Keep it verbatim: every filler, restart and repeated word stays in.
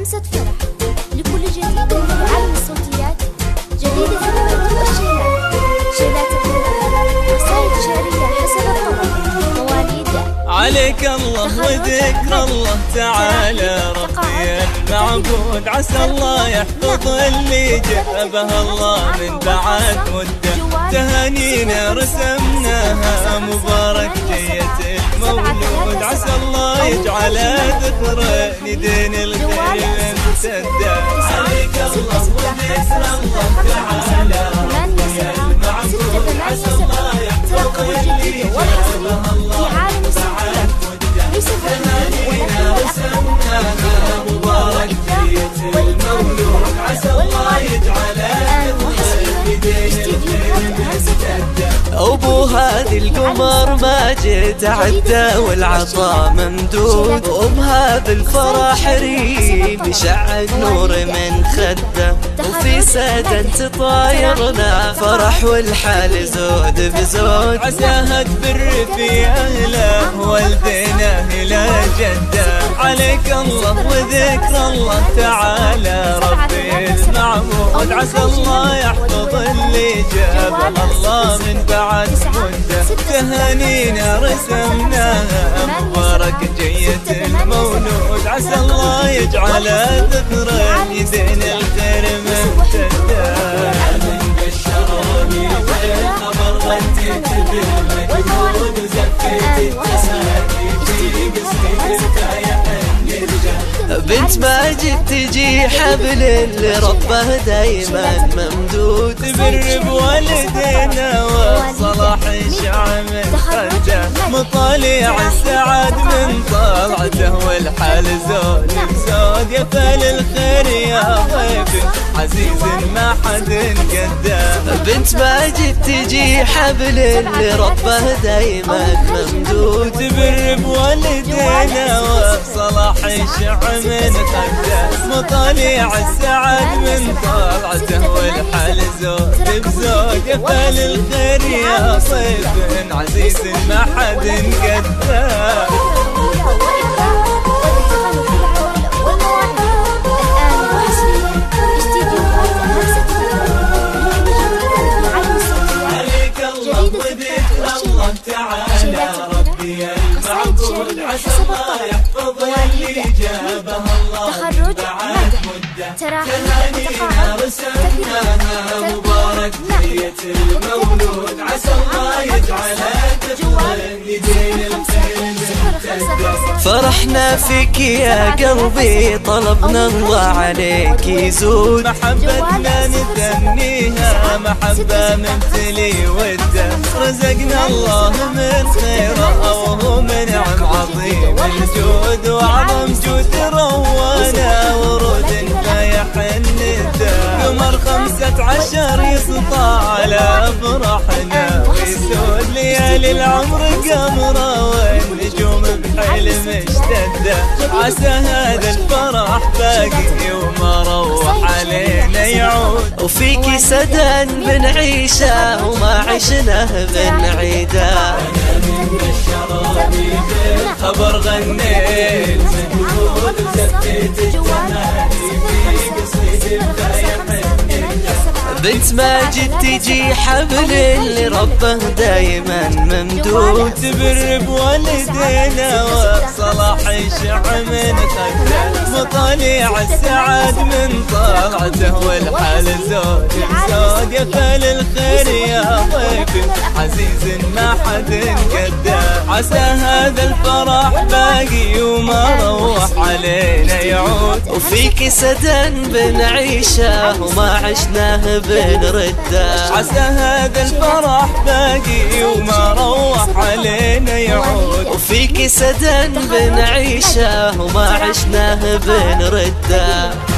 همسة فرح لكل جديد من العالم الصوتيات جديد الفكرة والشيلات شيلات الفكرة قصائد شعرية حسب الطلب مواليد عليك الله وذكر الله تعالى ربي المعبود عسى الله يحفظ اللي جابها الله من بعد مدة تهانينا رسمناها مبارك جية المولود عسى الله يجعل ذكرى لدين الخير ممتدة عليك الله وذكر الله تعالى يا المعبود عسى الله يحفظ اللي جابها الله من بعد مدة تهانينا رسمناها مبارك جية المولود عسى الله يجعل أبو هذي القمر ما جيت عدى والعطاء ممدود أم هذي الفرح ريم يشع نور من خده وفي سدن تطايرنا فرح والحال زود بزود عساها تبر في أهله والدينا إلى جده عليك الله وذكر الله تعالى ربي المعبود عسى الله يحفظ اللي جابه الله من بعد مده تهانينا رسمناها مبارك جية المولود عسى الله يجعل ذكرى يدين الخير ممتدة من بالشرابي والخبر رديت بالمجهود زفيت تسالي في قصيدتها يا بنت ماجد تجي حبل اللي ربه دايما ممدود تبر بوالدينا وصلاح الشعب خده مطالع السعد من طلعته والحال زود بزود يا فال الخير يا ضيفي عزيز ما حد قده بنت ماجد تجي حبل اللي ربه دايما ممدود تبر بوالدينا وصلاح الشعب من خده مطالع السعد من طلعته والحال زود بزود يا فال الخير يا صيف عزيز ما حد قده. تهانينا رسمناها مبارك جية المولود عسى الله يجعلها تفرح لدين الخير ممتدة فرحنا فيك يا قلبي طلبنا الله عليك يزود محبتنا نتمنيها محبة ممتلي وده رزقنا الله من خيره وهو منعم عظيم الجود وعظم جود روانا ورود قمر خمسة عشر يسطع على فرحنا ويسود ليالي العمر قمرة والنجوم بحيل مشتدة عسى هذا الفرح باقي وما روح علينا يعود وفيكي سدن بنعيشه وما عشناه بنعيده أنا من الشراب بالخبر غنيت مجهود وزفيت التهاني في بنت ماجد تجي حبل اللي ربه دايما ممدود تبر بوالدينا وصلاح الشعب من خده مطالع السعد من طلعته والحال زود بزود يا فال الخير يا ضيفي عزيز ما حد قده عسى هذا الفرح باقي وما روح علينا يعود وفيك سدن بنعيشه وما عشناه بنرده عسى هذا الفرح باقي وما روح علينا يعود وفيك سدن بنعيشه وما عشناه بنرده.